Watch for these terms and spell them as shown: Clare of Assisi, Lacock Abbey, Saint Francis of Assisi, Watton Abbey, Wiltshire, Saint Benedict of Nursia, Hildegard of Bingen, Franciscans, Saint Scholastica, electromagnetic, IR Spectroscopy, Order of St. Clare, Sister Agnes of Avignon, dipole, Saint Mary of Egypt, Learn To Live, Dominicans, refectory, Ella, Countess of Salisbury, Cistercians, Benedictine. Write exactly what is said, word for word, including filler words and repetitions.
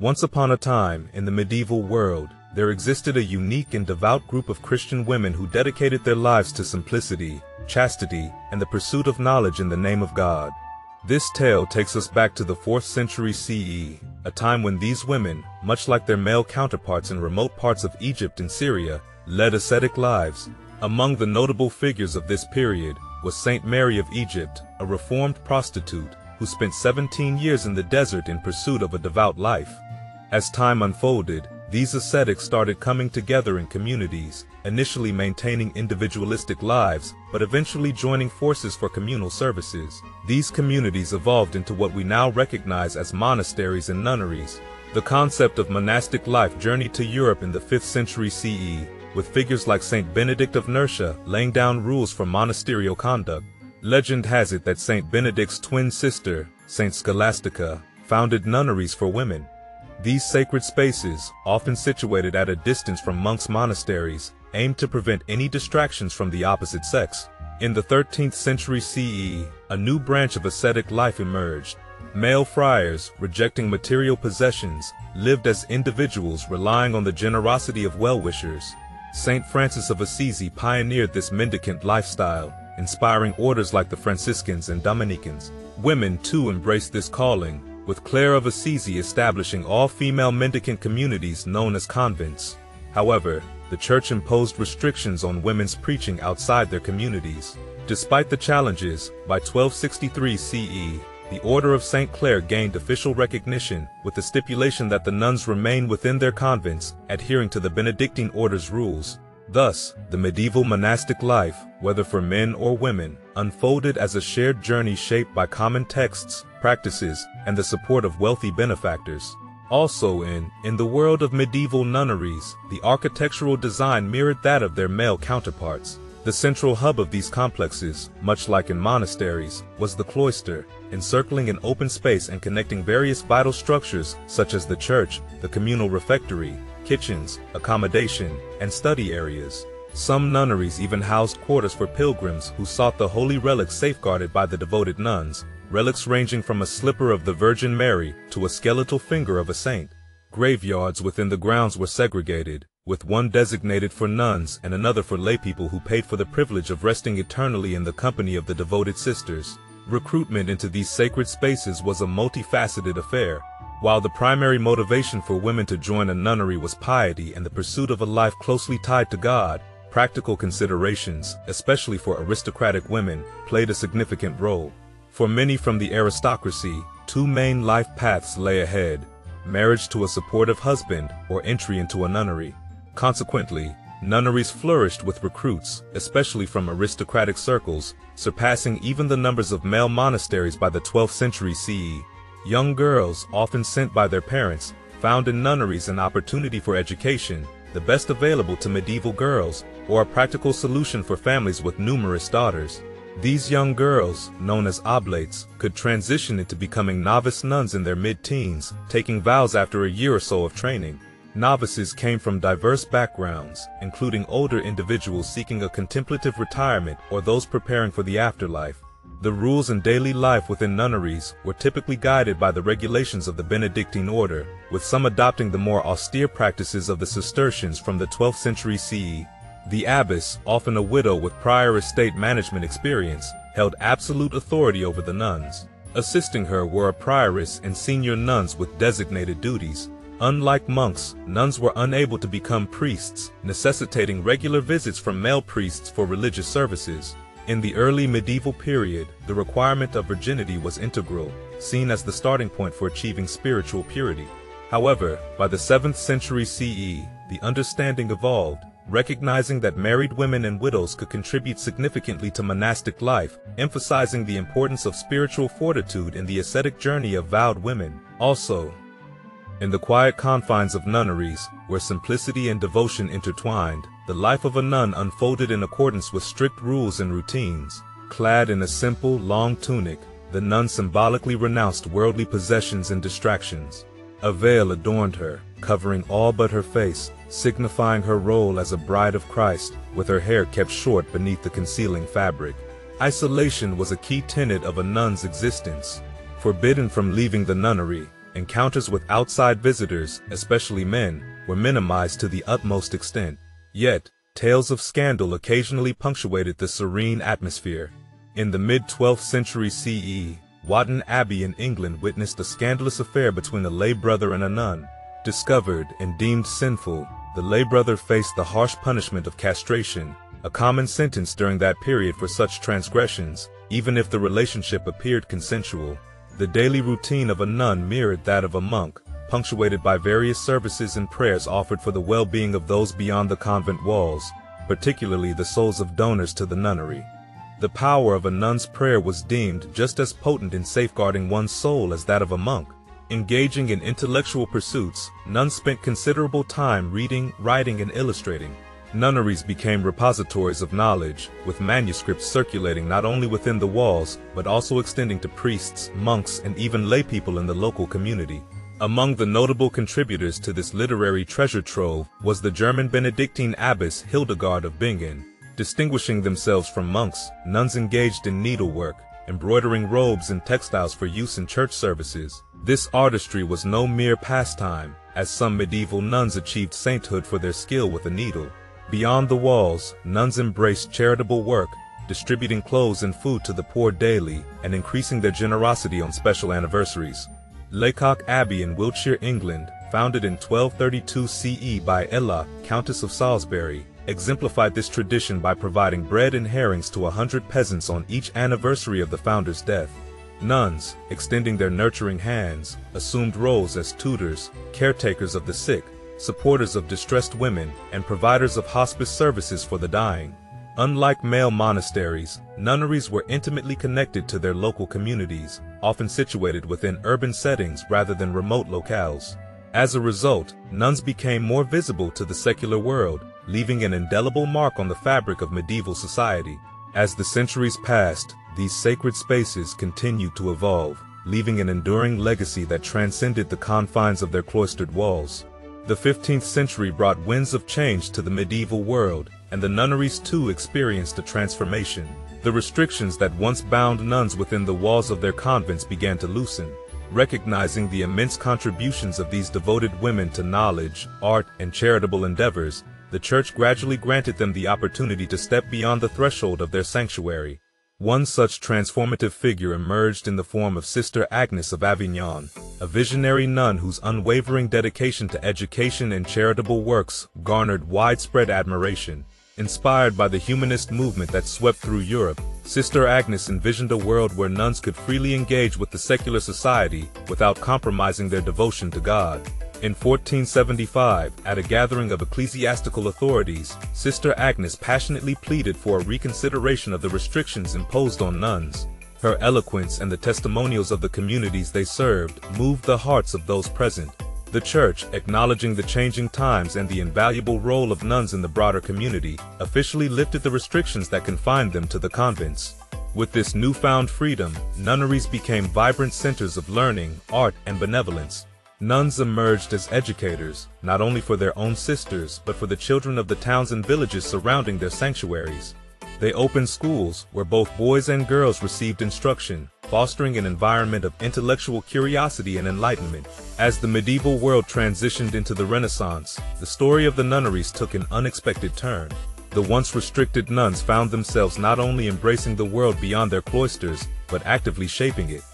Once upon a time, in the medieval world, there existed a unique and devout group of Christian women who dedicated their lives to simplicity, chastity, and the pursuit of knowledge in the name of God. This tale takes us back to the fourth century C E, a time when these women, much like their male counterparts in remote parts of Egypt and Syria, led ascetic lives. Among the notable figures of this period was Saint Mary of Egypt, a reformed prostitute who spent seventeen years in the desert in pursuit of a devout life. As time unfolded, these ascetics started coming together in communities, initially maintaining individualistic lives, but eventually joining forces for communal services. These communities evolved into what we now recognize as monasteries and nunneries. The concept of monastic life journeyed to Europe in the fifth century C E, with figures like Saint Benedict of Nursia laying down rules for monasterial conduct. Legend has it that Saint Benedict's twin sister, Saint Scholastica, founded nunneries for women. These sacred spaces, often situated at a distance from monks' monasteries, aimed to prevent any distractions from the opposite sex. In the thirteenth century C E, a new branch of ascetic life emerged. Male friars, rejecting material possessions, lived as individuals relying on the generosity of well-wishers. Saint Francis of Assisi pioneered this mendicant lifestyle, inspiring orders like the Franciscans and Dominicans. Women, too, embraced this calling, with Clare of Assisi establishing all-female mendicant communities known as convents. However, the church imposed restrictions on women's preaching outside their communities. Despite the challenges, by twelve sixty-three C E, the Order of Saint Clare gained official recognition, with the stipulation that the nuns remain within their convents, adhering to the Benedictine order's rules. Thus, the medieval monastic life, whether for men or women, unfolded as a shared journey shaped by common texts, practices, and the support of wealthy benefactors. Also in, in the world of medieval nunneries, the architectural design mirrored that of their male counterparts. The central hub of these complexes, much like in monasteries, was the cloister, encircling an open space and connecting various vital structures such as the church, the communal refectory, kitchens, accommodation, and study areas. Some nunneries even housed quarters for pilgrims who sought the holy relics safeguarded by the devoted nuns, relics ranging from a slipper of the Virgin Mary to a skeletal finger of a saint. Graveyards within the grounds were segregated, with one designated for nuns and another for laypeople who paid for the privilege of resting eternally in the company of the devoted sisters. Recruitment into these sacred spaces was a multifaceted affair. While the primary motivation for women to join a nunnery was piety and the pursuit of a life closely tied to God, practical considerations, especially for aristocratic women, played a significant role. For many from the aristocracy, two main life paths lay ahead: marriage to a supportive husband or entry into a nunnery. Consequently, nunneries flourished with recruits, especially from aristocratic circles, surpassing even the numbers of male monasteries by the twelfth century C E. Young girls, often sent by their parents, found in nunneries an opportunity for education, the best available to medieval girls, or a practical solution for families with numerous daughters. These young girls, known as oblates, could transition into becoming novice nuns in their mid-teens, taking vows after a year or so of training. Novices came from diverse backgrounds, including older individuals seeking a contemplative retirement or those preparing for the afterlife. The rules and daily life within nunneries were typically guided by the regulations of the Benedictine order, with some adopting the more austere practices of the Cistercians from the twelfth century C E. The abbess, often a widow with prior estate management experience, held absolute authority over the nuns. Assisting her were a prioress and senior nuns with designated duties. Unlike monks, nuns were unable to become priests, necessitating regular visits from male priests for religious services. In the early medieval period, the requirement of virginity was integral, seen as the starting point for achieving spiritual purity. However, by the seventh century C E, the understanding evolved, recognizing that married women and widows could contribute significantly to monastic life, emphasizing the importance of spiritual fortitude in the ascetic journey of vowed women. Also, in the quiet confines of nunneries, where simplicity and devotion intertwined, the life of a nun unfolded in accordance with strict rules and routines. Clad in a simple, long tunic, the nun symbolically renounced worldly possessions and distractions. A veil adorned her, covering all but her face, signifying her role as a bride of Christ, with her hair kept short beneath the concealing fabric. Isolation was a key tenet of a nun's existence. Forbidden from leaving the nunnery, encounters with outside visitors, especially men, were minimized to the utmost extent. Yet, tales of scandal occasionally punctuated the serene atmosphere. In the mid twelfth century C E, Watton Abbey in England witnessed a scandalous affair between a lay brother and a nun. Discovered and deemed sinful, the lay brother faced the harsh punishment of castration, a common sentence during that period for such transgressions, even if the relationship appeared consensual. The daily routine of a nun mirrored that of a monk, punctuated by various services and prayers offered for the well-being of those beyond the convent walls, particularly the souls of donors to the nunnery. The power of a nun's prayer was deemed just as potent in safeguarding one's soul as that of a monk. Engaging in intellectual pursuits, nuns spent considerable time reading, writing, and illustrating. Nunneries became repositories of knowledge, with manuscripts circulating not only within the walls, but also extending to priests, monks, and even laypeople in the local community. Among the notable contributors to this literary treasure trove was the German Benedictine abbess Hildegard of Bingen. Distinguishing themselves from monks, nuns engaged in needlework, embroidering robes and textiles for use in church services. This artistry was no mere pastime, as some medieval nuns achieved sainthood for their skill with a needle. Beyond the walls, nuns embraced charitable work, distributing clothes and food to the poor daily and increasing their generosity on special anniversaries. Lacock Abbey in Wiltshire, England, founded in twelve thirty-two C E by Ella, Countess of Salisbury, exemplified this tradition by providing bread and herrings to a hundred peasants on each anniversary of the founder's death. Nuns, extending their nurturing hands, assumed roles as tutors, caretakers of the sick, supporters of distressed women, and providers of hospice services for the dying. Unlike male monasteries, nunneries were intimately connected to their local communities, often situated within urban settings rather than remote locales. As a result, nuns became more visible to the secular world, leaving an indelible mark on the fabric of medieval society. As the centuries passed, these sacred spaces continued to evolve, leaving an enduring legacy that transcended the confines of their cloistered walls. The fifteenth century brought winds of change to the medieval world, and the nunneries too experienced a transformation. The restrictions that once bound nuns within the walls of their convents began to loosen. Recognizing the immense contributions of these devoted women to knowledge, art, and charitable endeavors, the Church gradually granted them the opportunity to step beyond the threshold of their sanctuary. One such transformative figure emerged in the form of Sister Agnes of Avignon, a visionary nun whose unwavering dedication to education and charitable works garnered widespread admiration. Inspired by the humanist movement that swept through Europe, Sister Agnes envisioned a world where nuns could freely engage with the secular society without compromising their devotion to God. In fourteen seventy-five, at a gathering of ecclesiastical authorities, Sister Agnes passionately pleaded for a reconsideration of the restrictions imposed on nuns. Her eloquence and the testimonials of the communities they served moved the hearts of those present. The Church, acknowledging the changing times and the invaluable role of nuns in the broader community, officially lifted the restrictions that confined them to the convents. With this newfound freedom, nunneries became vibrant centers of learning, art, and benevolence. Nuns emerged as educators, not only for their own sisters, but for the children of the towns and villages surrounding their sanctuaries. They opened schools where both boys and girls received instruction, fostering an environment of intellectual curiosity and enlightenment. As the medieval world transitioned into the Renaissance, the story of the nunneries took an unexpected turn. The once restricted nuns found themselves not only embracing the world beyond their cloisters, but actively shaping it.